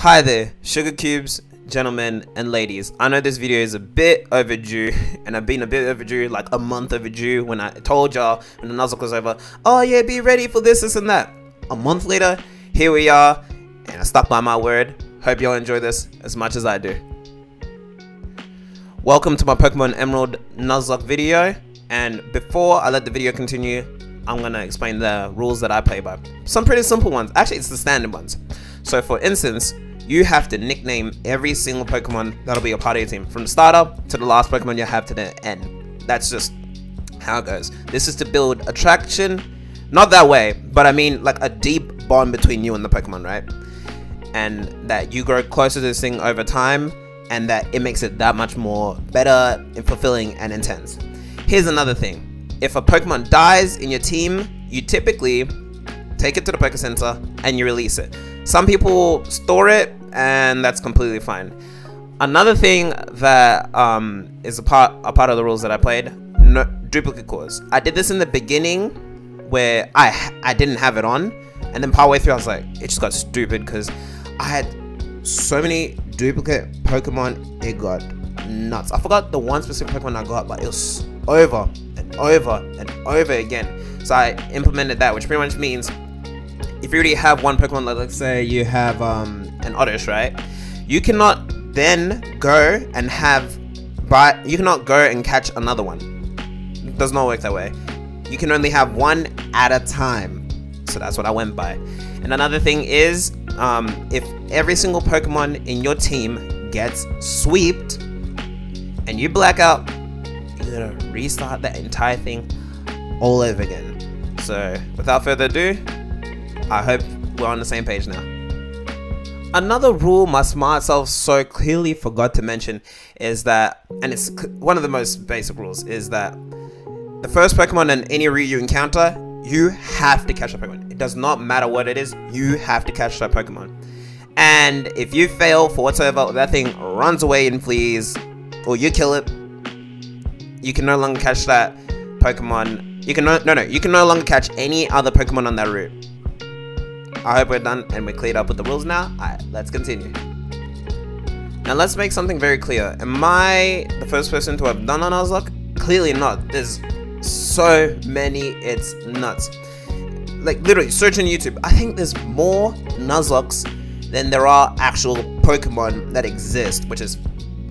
Hi there, sugar cubes, gentlemen and ladies. I know this video is a bit overdue, and I've been a bit overdue, like a month overdue, when I told y'all when the Nuzlocke was over, oh yeah, be ready for this, this and that. A month later, here we are, and I stuck by my word. Hope y'all enjoy this as much as I do. Welcome to my Pokemon Emerald Nuzlocke video, and before I let the video continue, I'm gonna explain the rules that I play by. Some pretty simple ones, actually it's the standard ones. So for instance, you have to nickname every single Pokemon that'll be a part of your team, from the starter to the last Pokemon you have to the end. That's just how it goes. This is to build attraction, not that way, but I mean like a deep bond between you and the Pokemon, right? And that you grow closer to this thing over time, and that it makes it that much more better, fulfilling and intense. Here's another thing. If a Pokemon dies in your team, you typically take it to the Poke Center and you release it. Some people store it, and that's completely fine. Another thing that is a part of the rules that I played, no duplicate cores. I did this in the beginning where I didn't have it on, and then partway through I was like, it just got stupid because I had so many duplicate Pokemon, it got nuts. I forgot the one specific Pokemon I got, but it was over and over and over again. So I implemented that, which pretty much means if you already have one Pokemon, like let's say you have an Oddish, right? You cannot then go and have Bite. You cannot go and catch another one. It does not work that way. You can only have one at a time. So that's what I went by. And another thing is, if every single Pokemon in your team gets sweeped and you black out, you're gonna restart that entire thing all over again. So without further ado, I hope we're on the same page now. Another rule my smart self so clearly forgot to mention is that, and it's one of the most basic rules, is that the first Pokemon in any route you encounter, you have to catch that Pokemon. It does not matter what it is, you have to catch that Pokemon. And if you fail for whatsoever, that thing runs away and flees, or you kill it, you can no longer catch that Pokemon. You can no longer catch any other Pokemon on that route. I hope we're done and we're cleared up with the rules now. Alright, let's continue. Now let's make something very clear. Am I the first person to have done on Nuzlocke? Clearly not. There's so many, it's nuts. Like literally, search on YouTube. I think there's more Nuzlockes than there are actual Pokemon that exist, which is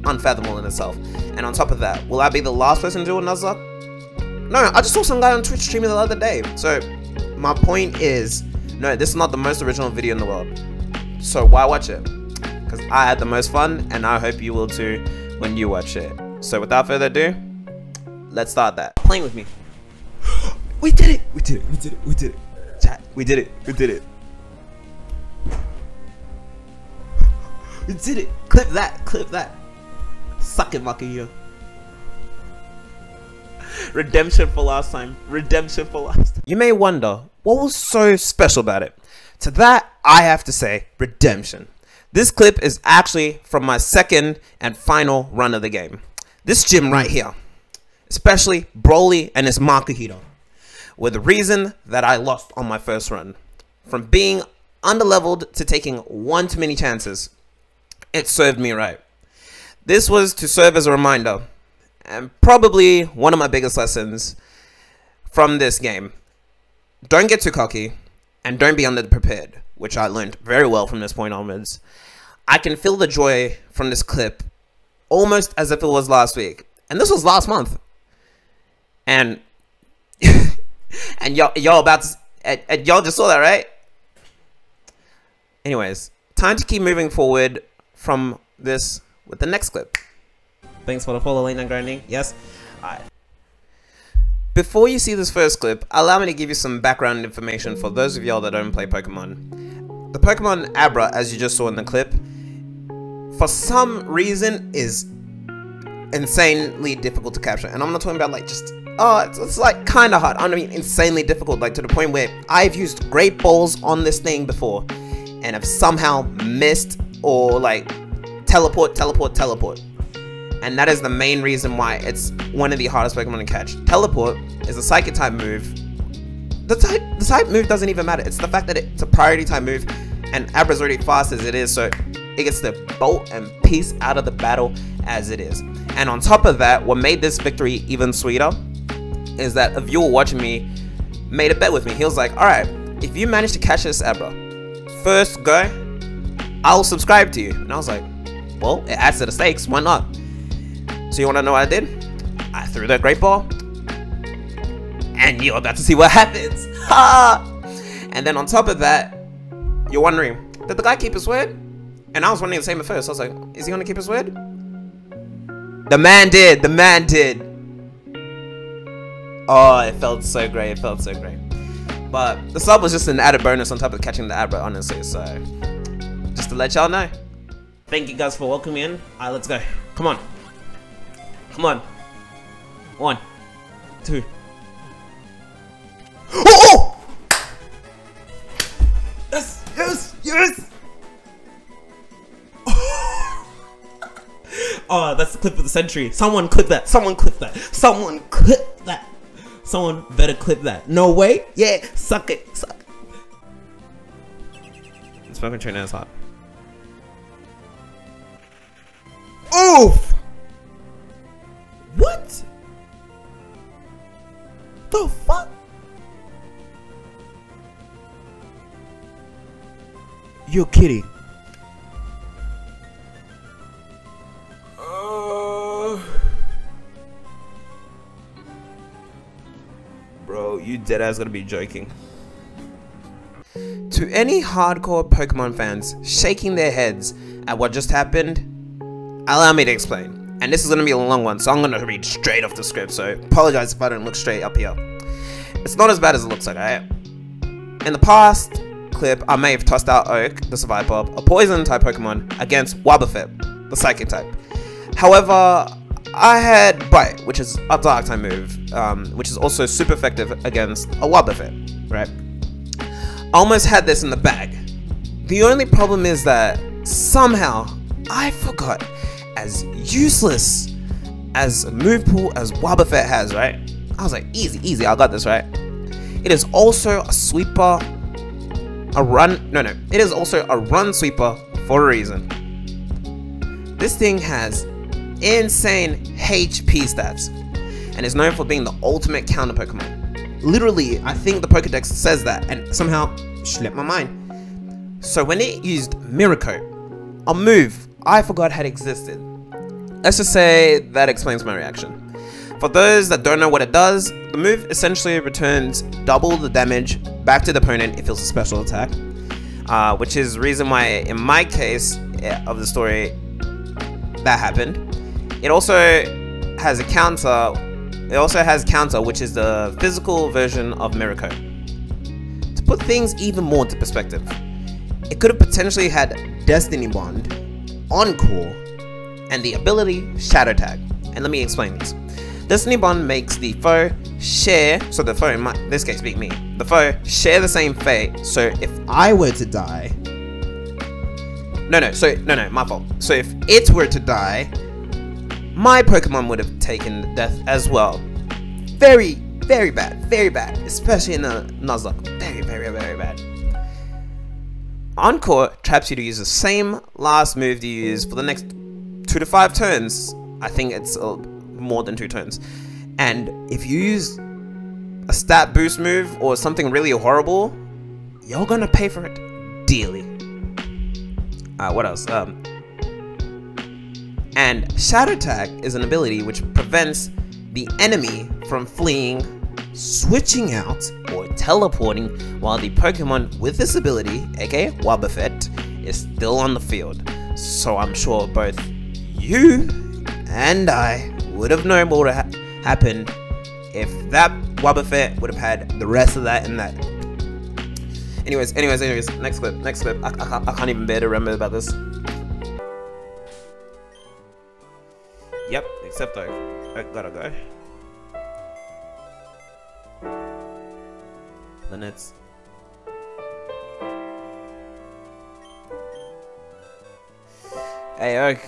unfathomable in itself. And on top of that, will I be the last person to do a Nuzlocke? No, I just saw some guy on Twitch streaming the other day. So my point is, no, this is not the most original video in the world, so why watch it? Because I had the most fun, and I hope you will too when you watch it. So without further ado, let's start that. Playing with me. We did it! We did it! We did it! We did it! Chat, we did it! We did it! We did it! Clip that! Clip that! Suck it, Makuhita. Redemption for last time. Redemption for last time. You may wonder, what was so special about it? To that, I have to say, redemption. This clip is actually from my second and final run of the game. This gym right here, especially Brawly and his Makuhita, were the reason that I lost on my first run. From being underleveled to taking one too many chances, it served me right. This was to serve as a reminder, and probably one of my biggest lessons from this game. Don't get too cocky, and don't be underprepared, which I learned very well from this point onwards. I can feel the joy from this clip, almost as if it was last week, and this was last month. And y'all about to, and y'all just saw that, right? Anyways, time to keep moving forward from this with the next clip. Thanks for the follow, Lane and Grinding. Yes. All right. Before you see this first clip, allow me to give you some background information for those of y'all that don't play Pokemon. The Pokemon Abra, as you just saw in the clip, for some reason is insanely difficult to capture. And I'm not talking about like just, oh, it's like kind of hard. I mean, insanely difficult, like to the point where I've used great balls on this thing before and have somehow missed or like teleport. And that is the main reason why it's one of the hardest Pokemon to catch. Teleport is a psychic type move. The type move doesn't even matter. It's the fact that it's a priority type move and Abra's already fast as it is, so it gets to bolt and peace out of the battle as it is. And on top of that, what made this victory even sweeter is that a viewer watching me made a bet with me. He was like, alright, if you manage to catch this Abra first go, I'll subscribe to you. And I was like, well, it adds to the stakes, why not? So you wanna know what I did? I threw that great ball, and you're about to see what happens. And then on top of that, you're wondering, did the guy keep his word? And I was wondering the same at first. I was like, is he gonna keep his word? The man did, the man did. Oh, it felt so great, it felt so great. But the sub was just an added bonus on top of catching the Abra, honestly. So just to let y'all know. Thank you guys for welcoming in. Alright, let's go. Come on. Come on. 1, 2. Oh! Oh! Yes! Yes! Yes! Oh, that's the clip of the century. Someone clip that. Someone clip that. Someone clip that. Someone better clip that. No way? Yeah, suck it. Suck it. The smoking train is hot. Oof! What? The fuck? You're kidding. Bro, you deadass gonna be joking. To any hardcore Pokemon fans shaking their heads at what just happened, allow me to explain. And this is going to be a long one, so I'm going to read straight off the script, so apologize if I don't look straight up here. It's not as bad as it looks like, alright? In the past clip, I may have tossed out Oak, the Survive Bob, a Poison-type Pokemon, against Wobbuffet, the Psychic-type. However, I had Bite, which is a Dark-type move, which is also super effective against a Wobbuffet, right? I almost had this in the bag. The only problem is that, somehow, I forgot. As useless as a move pool as Wobbuffet has, right? I was like, easy, easy, I got this, right? It is also a sweeper, a run, it is also a run sweeper for a reason. This thing has insane HP stats and is known for being the ultimate counter Pokemon. Literally, I think the Pokedex says that and somehow slipped my mind. So when it used Miracle, a move I forgot had existed. Let's just say that explains my reaction. For those that don't know what it does, the move essentially returns double the damage back to the opponent if it's a special attack, which is the reason why in my case of the story that happened. It also has a counter, which is the physical version of Miracle. To put things even more into perspective, it could have potentially had Destiny Bond, Encore, and the ability Shadow Tag. And let me explain this. Destiny Bond makes the foe share, so the foe in this case being me, the foe share the same fate, so if I were to die, so if it were to die, my Pokemon would have taken death as well. Very, very bad, very bad, especially in the Nuzlocke, very, very, very bad. Encore traps you to use the same last move you use for the next 2 to 5 turns. I think it's more than 2 turns. And if you use a stat boost move or something really horrible, you're gonna pay for it dearly. What else? And Shadow Tag is an ability which prevents the enemy from fleeing, switching out, or teleporting while the Pokemon with this ability, aka Wobbuffet, is still on the field. So I'm sure both you and I would have known what would have happened if that Wobbuffet would have had the rest of that and that. Anyways, next clip. I can't even bear to remember about this. Yep, except I gotta go. Minutes. Hey Oak,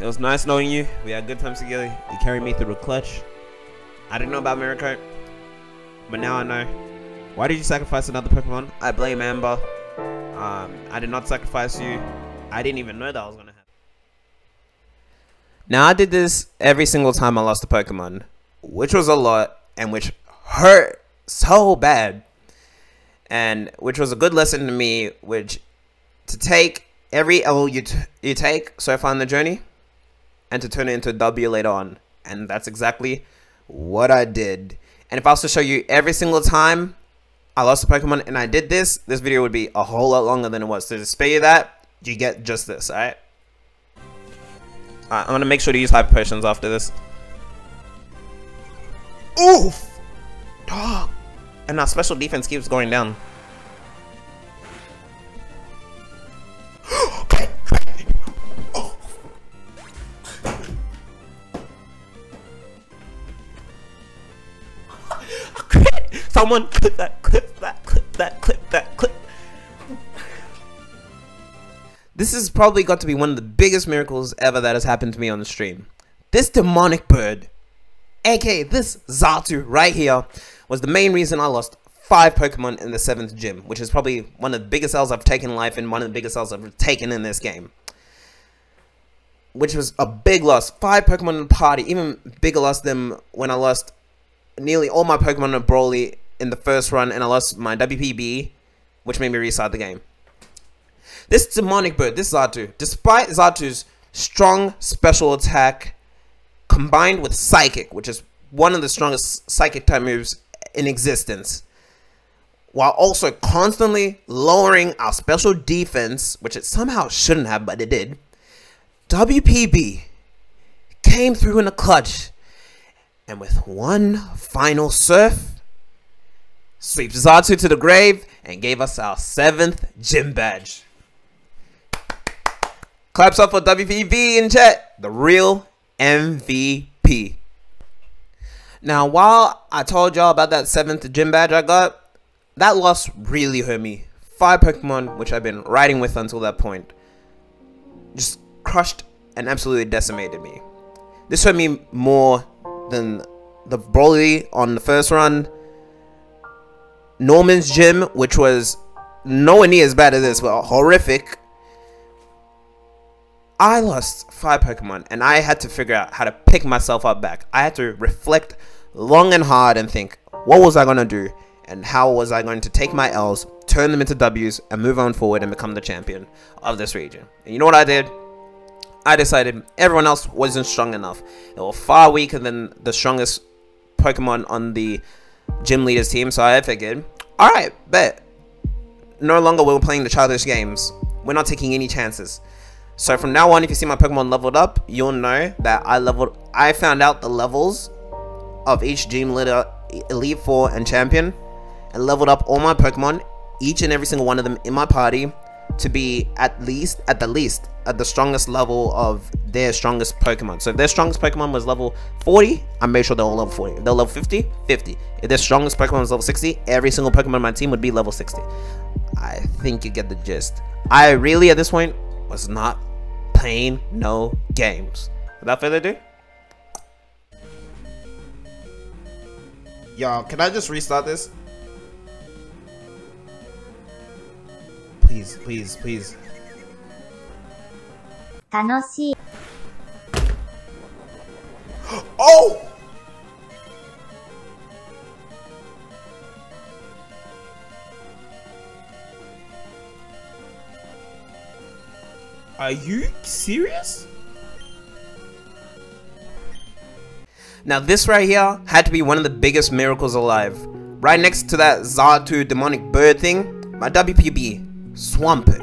it was nice knowing you. We had good times together. You carried me through a clutch. I didn't know about Miracle, but now I know. Why did you sacrifice another Pokemon? I blame Amber. I did not sacrifice you. I didn't even know that was gonna happen. Now I did this every single time I lost a Pokemon, which was a lot and which hurt so bad, and which was a good lesson to me, which to take every L you take so far in the journey and to turn it into a W later on. And that's exactly what I did. And if I was to show you every single time I lost a Pokemon and I did this, this video would be a whole lot longer than it was. So to spare you that, you get just this, alright? Alright, I'm gonna make sure to use Hyper Potions after this. Oof! Dog! And our special defense keeps going down. Someone clip that, clip that, clip that, clip that, clip. This has probably got to be one of the biggest miracles ever that has happened to me on the stream. This demonic bird, aka this Xatu right here, was the main reason I lost 5 Pokemon in the 7th gym, which is probably one of the biggest L's I've taken in life and one of the biggest L's I've taken in this game. Which was a big loss. 5 Pokemon in the party, even bigger loss than when I lost nearly all my Pokemon in Brawly in the first run, and I lost my WPB, which made me restart the game. This demonic bird, this Xatu, despite Xatu's strong special attack combined with Psychic, which is one of the strongest Psychic type moves in existence, while also constantly lowering our special defense, which it somehow shouldn't have, but it did, WPB came through in a clutch, and with one final surf, sweeps Xatu to the grave and gave us our 7th gym badge. Claps up for WPB in chat, the real MVP. Now, while I told y'all about that 7th gym badge I got, that loss really hurt me. 5 Pokemon, which I've been riding with until that point, just crushed and absolutely decimated me. This hurt me more than the Brawly on the first run, Norman's gym, which was nowhere near as bad as this, but horrific. I lost 5 Pokemon, and I had to figure out how to pick myself up back. I had to reflect long and hard and think, what was I going to do, and how was I going to take my L's, turn them into W's, and move on forward and become the champion of this region. And you know what I did? I decided everyone else wasn't strong enough. They were far weaker than the strongest Pokemon on the gym leaders team, so I figured, alright, bet. No longer we're playing the childish games. We're not taking any chances. So from now on, if you see my Pokemon leveled up, you'll know that I found out the levels of each gym leader, Elite Four and Champion, and leveled up all my Pokemon, each and every single one of them in my party, to be at the least at the strongest level of their strongest Pokemon. So if their strongest Pokemon was level 40, I made sure they're all level 40. If they're level 50, 50. If their strongest Pokemon was level 60, every single Pokemon on my team would be level 60. I think you get the gist. I really, at this point, was not playing no games. Without further ado, y'all, can I just restart this? Please, please, please. Tanoshi. Oh! Are you serious? Now this right here had to be one of the biggest miracles alive. Right next to that Xatu demonic bird thing, my WPB, Swampert,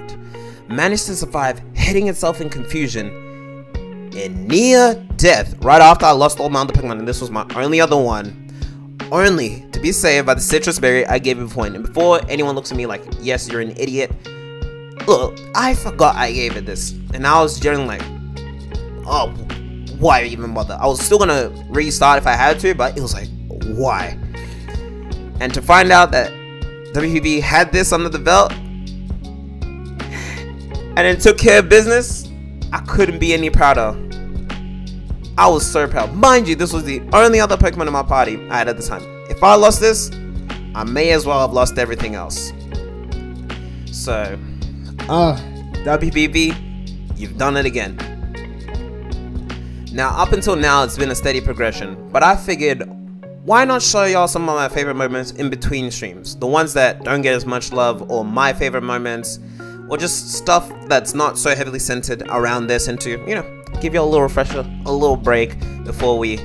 managed to survive hitting itself in confusion in near death right after I lost all my other Pokemon, and this was my only other one, only to be saved by the citrus berry I gave it point. And before anyone looks at me like, yes, you're an idiot, look, I forgot I gave it this, and I was generally like, oh, why even bother? I was still gonna restart if I had to, but it was like, why? And to find out that WPB had this under the belt and it took care of business, I couldn't be any prouder. I was so proud. Mind you, this was the only other Pokemon in my party I had at the time. If I lost this, I may as well have lost everything else. So, WPB, You've done it again. Now, up until now, it's been a steady progression, but I figured, why not show y'all some of my favorite moments in between streams? The ones that don't get as much love, or my favorite moments, or just stuff that's not so heavily centered around this, and to, you know, give y'all a little refresher, a little break before we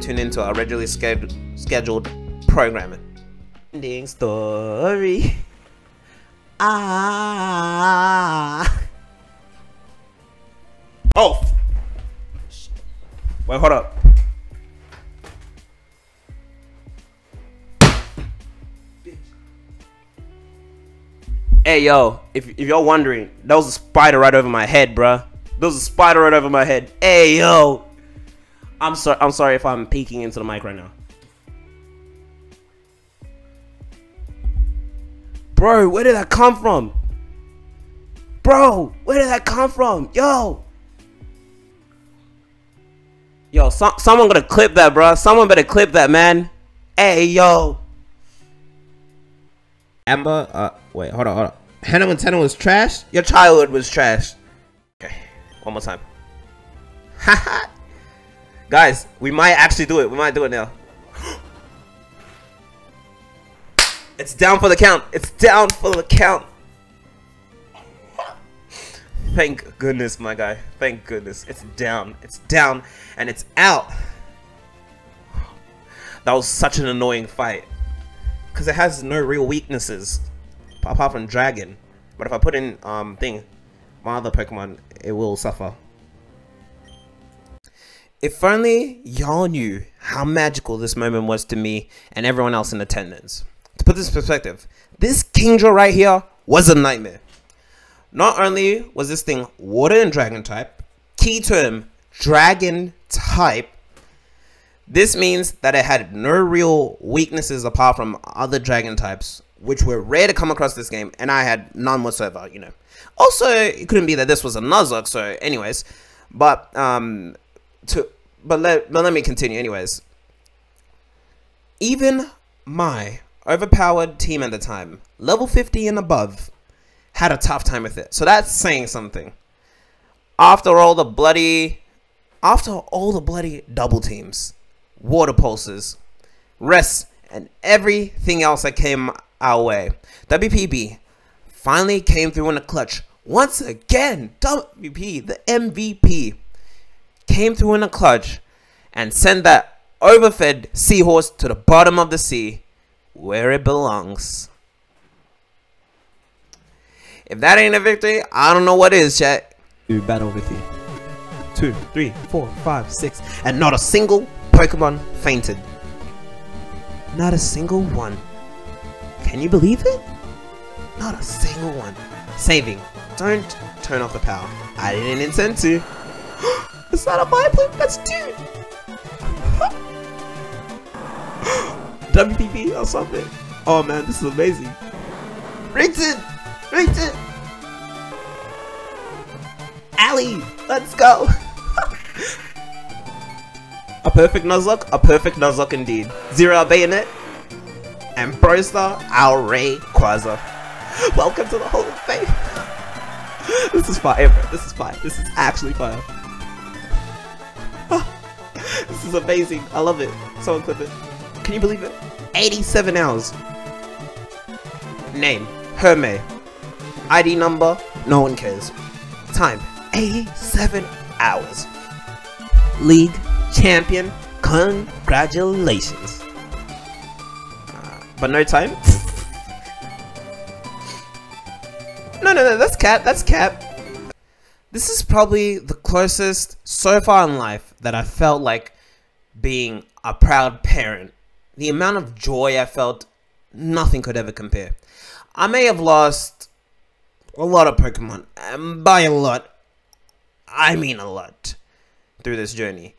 tune into our regularly scheduled programming. Ending story. Oh! Wait, hold up. Hey, yo, if y'all wondering, that was a spider right over my head, bruh. There was a spider right over my head. Hey, yo. I'm sorry if I'm peeking into the mic right now. Bro, where did that come from? Bro, where did that come from? Yo. Yo, someone gonna clip that, bro. Someone better clip that, man. Hey, yo. Amber, wait, hold on. Hannah Montana was trashed? Your childhood was trashed. Okay, one more time. Haha. Guys, we might actually do it. We might do it now. It's down for the count. It's down for the count. Thank goodness, my guy. Thank goodness. It's down, and it's out. That was such an annoying fight. Because it has no real weaknesses. Apart from Dragon. But if I put in, my other Pokemon, it will suffer. If only y'all knew how magical this moment was to me and everyone else in attendance. To put this in perspective, this Kingdra right here was a nightmare. Not only was this thing water and dragon type, key term, dragon type, this means that it had no real weaknesses apart from other dragon types, which were rare to come across this game, and I had none whatsoever, you know. Also, it couldn't be that this was a Nuzlocke, so anyways, but let me continue anyways. Even my overpowered team at the time, level 50 and above, had a tough time with it. So that's saying something. After all the bloody double teams, water pulses, rests, and everything else that came our way, WPB finally came through in the clutch. Once again, WPB, the MVP, came through in the clutch and sent that overfed seahorse to the bottom of the sea where it belongs. If that ain't a victory, I don't know what is, chat. To battle with you. 2, 3, 4, 5, 6. And not a single Pokemon fainted. Not a single one. Can you believe it? Not a single one. Saving. Don't turn off the power. I didn't intend to. Is that a Viper? That's dude. WPP or something. Oh man, this is amazing. Rigdon! Rigdon! Allie! Let's go! A perfect Nuzlocke indeed. Zero our Bayonet, and ProStar, our Rayquaza. Welcome to the Hall of Fame! This is fire, bro. This is fire. This is actually fire. This is amazing. I love it. Someone clip it. Can you believe it? 87 hours. Name, Hermé. ID number, no one cares. Time, 87 hours. League champion, congratulations. But no time? No, that's cap, that's cap. This is probably the closest so far in life that I felt like being a proud parent. The amount of joy I felt, nothing could ever compare. I may have lost a lot of Pokemon, and by a lot, I mean a lot, through this journey.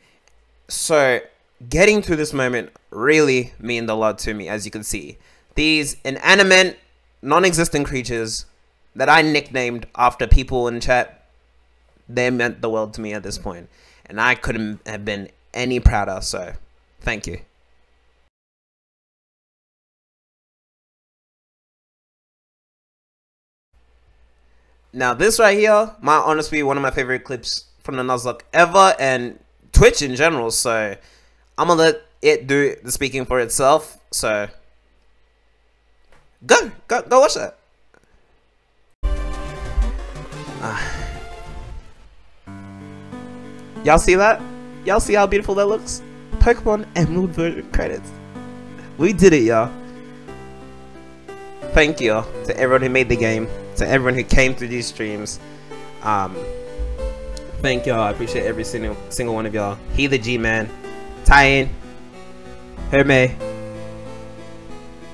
So, getting through this moment really meant a lot to me, as you can see. These inanimate, non-existent creatures that I nicknamed after people in chat, they meant the world to me at this point. And I couldn't have been any prouder, so thank you. Now this right here, honestly one of my favorite clips from the Nuzlocke ever, and Twitch in general, so I'm gonna let it do the speaking for itself, so go watch that. Y'all see that? Y'all see how beautiful that looks? Pokemon Emerald version credits. We did it, y'all. Thank you to everyone who made the game, to everyone who came through these streams. Thank y'all. I appreciate every single one of y'all. He the G-Man, Tyen, Hermé,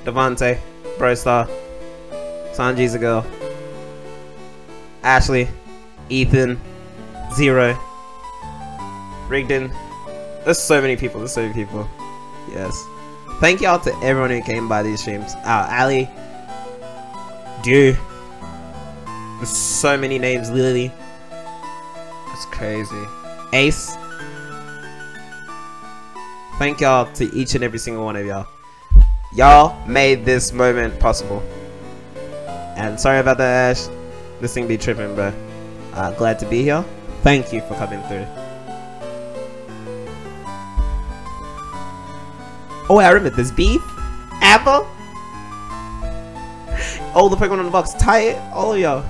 Devante, ProStar, Sanji's a girl, Ashley, Ethan, Zero, Rigdon. There's so many people. There's so many people. Yes. Thank y'all to everyone who came by these streams. Ali, Dew. There's so many names. Lily. That's crazy. Ace. Thank y'all to each and every single one of y'all. Y'all made this moment possible. And sorry about that, Ash. This thing be tripping, bro. Glad to be here. Thank you for coming through. Oh, I remember this. Beef, Abra, all the Pokemon in the box, tie it, all of y'all.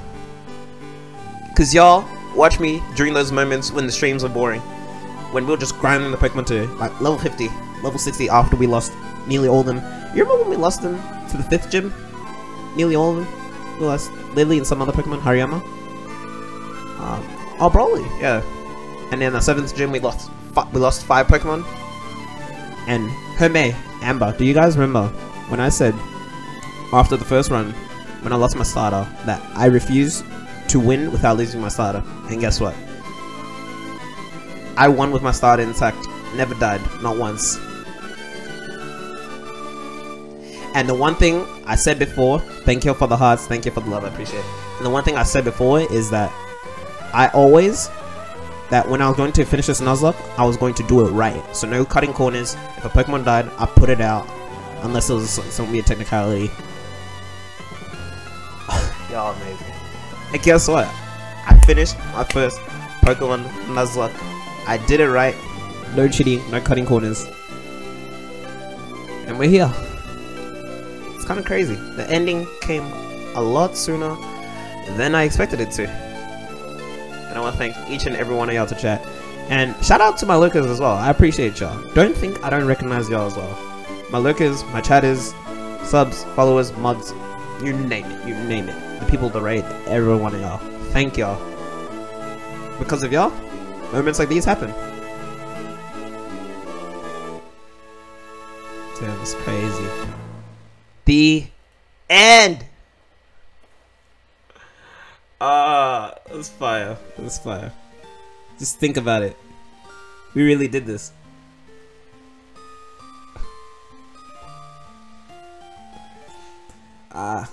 Cause y'all watch me during those moments when the streams are boring, when we're just grinding the Pokemon to like level 50, level 60 after we lost nearly all of them. You remember when we lost them to the 5th gym? Nearly all of them. We lost Lily and some other Pokemon, Hariyama. Oh, Brawly, yeah. And then the 7th gym, we lost 5 Pokemon. And Hermé, Amber, do you guys remember when I said after the first run, when I lost my starter, that I refused to win without losing my starter? And guess what? I won with my starter intact, never died, not once. And the one thing I said before, thank you for the hearts, thank you for the love, I appreciate it. And the one thing I said before is that I always... that when I was going to finish this Nuzlocke, I was going to do it right. So no cutting corners. If a Pokemon died, I put it out. Unless it was some weird technicality. Y'all amazing. And guess what? I finished my first Pokemon Nuzlocke. I did it right. No cheating, no cutting corners. And we're here. It's kind of crazy. The ending came a lot sooner than I expected it to. And I want to thank each and every one of y'all to chat. And shout out to my lurkers as well. I appreciate y'all. Don't think I don't recognize y'all as well. My lurkers, my chatters, subs, followers, mods, you name it. You name it. The people that rate, every one of y'all. Thank y'all. Because of y'all, moments like these happen. Damn, it's crazy. The end! Ah, that's fire. That's fire. Just think about it. We really did this. Ah.